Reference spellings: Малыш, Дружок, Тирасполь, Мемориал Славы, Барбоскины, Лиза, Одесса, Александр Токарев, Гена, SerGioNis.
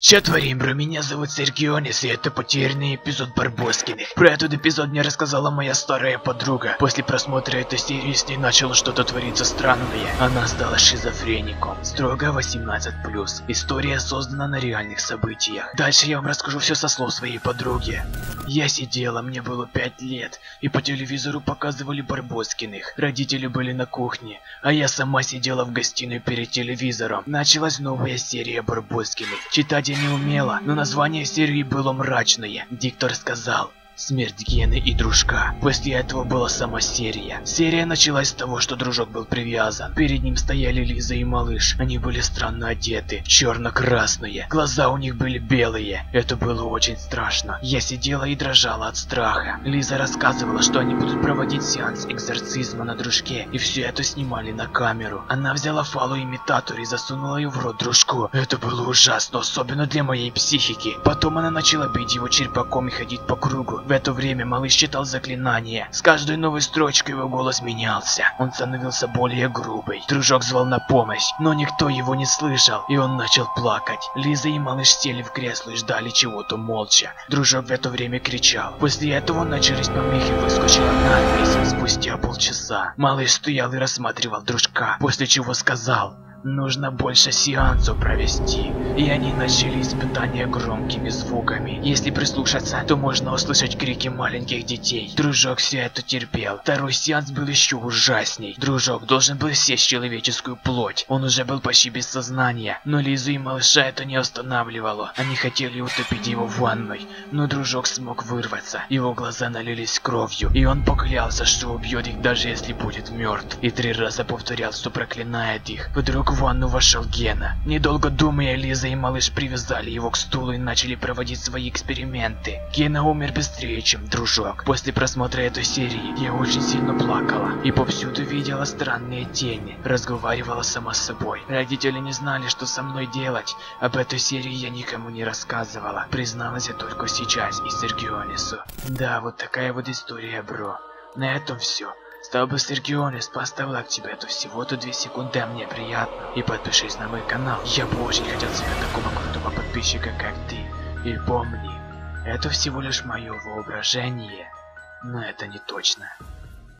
Че творим, бро? Меня зовут SerGioNis, и это потерянный эпизод Барбоскиных. Про этот эпизод мне рассказала моя старая подруга. После просмотра этой серии с ней начало что-то твориться странное. Она стала шизофреником. Строго 18+. История создана на реальных событиях. Дальше я вам расскажу все со слов своей подруги. Я сидела, мне было 5 лет, и по телевизору показывали Барбоскиных. Родители были на кухне, а я сама сидела в гостиной перед телевизором. Началась новая серия Барбоскиных. Читать я не умела, но название серии было мрачное. Диктор сказал: «Смерть Гены и Дружка». После этого была сама серия. Серия началась с того, что Дружок был привязан. Перед ним стояли Лиза и Малыш. Они были странно одеты, черно-красные. Глаза у них были белые. Это было очень страшно. Я сидела и дрожала от страха. Лиза рассказывала, что они будут проводить сеанс экзорцизма на Дружке. И все это снимали на камеру. Она взяла фалоимитатор и засунула ее в рот Дружку. Это было ужасно, особенно для моей психики. Потом она начала бить его черпаком и ходить по кругу. В это время Малыш читал заклинания. С каждой новой строчкой его голос менялся. Он становился более грубый. Дружок звал на помощь, но никто его не слышал, и он начал плакать. Лиза и Малыш сели в кресло и ждали чего-то молча. Дружок в это время кричал. После этого начались помехи, выскочила надпись. Спустя полчаса Малыш стоял и рассматривал Дружка, после чего сказал: «Нужно больше сеансов провести». И они начали испытания громкими звуками. Если прислушаться, то можно услышать крики маленьких детей. Дружок все это терпел. Второй сеанс был еще ужасней. Дружок должен был съесть человеческую плоть. Он уже был почти без сознания. Но Лизу и Малыша это не останавливало. Они хотели утопить его в ванной. Но Дружок смог вырваться. Его глаза налились кровью. И он поклялся, что убьет их, даже если будет мертв. И 3 раза повторял, что проклинает их. Вдруг в ванну вошел Гена. Недолго думая, Лиза и Малыш привязали его к стулу и начали проводить свои эксперименты. Гена умер быстрее, чем Дружок. После просмотра этой серии я очень сильно плакала и повсюду видела странные тени. Разговаривала сама с собой. Родители не знали, что со мной делать. Об этой серии я никому не рассказывала. Призналась я только сейчас и SerGioNis. Да, вот такая вот история, бро. На этом все. С тобой SerGioNis, поставь лайк тебе, это всего-то 2 секунды, а мне приятно. И подпишись на мой канал, я бы очень хотел себя такого крутого подписчика, как ты. И помни, это всего лишь мое воображение, но это не точно.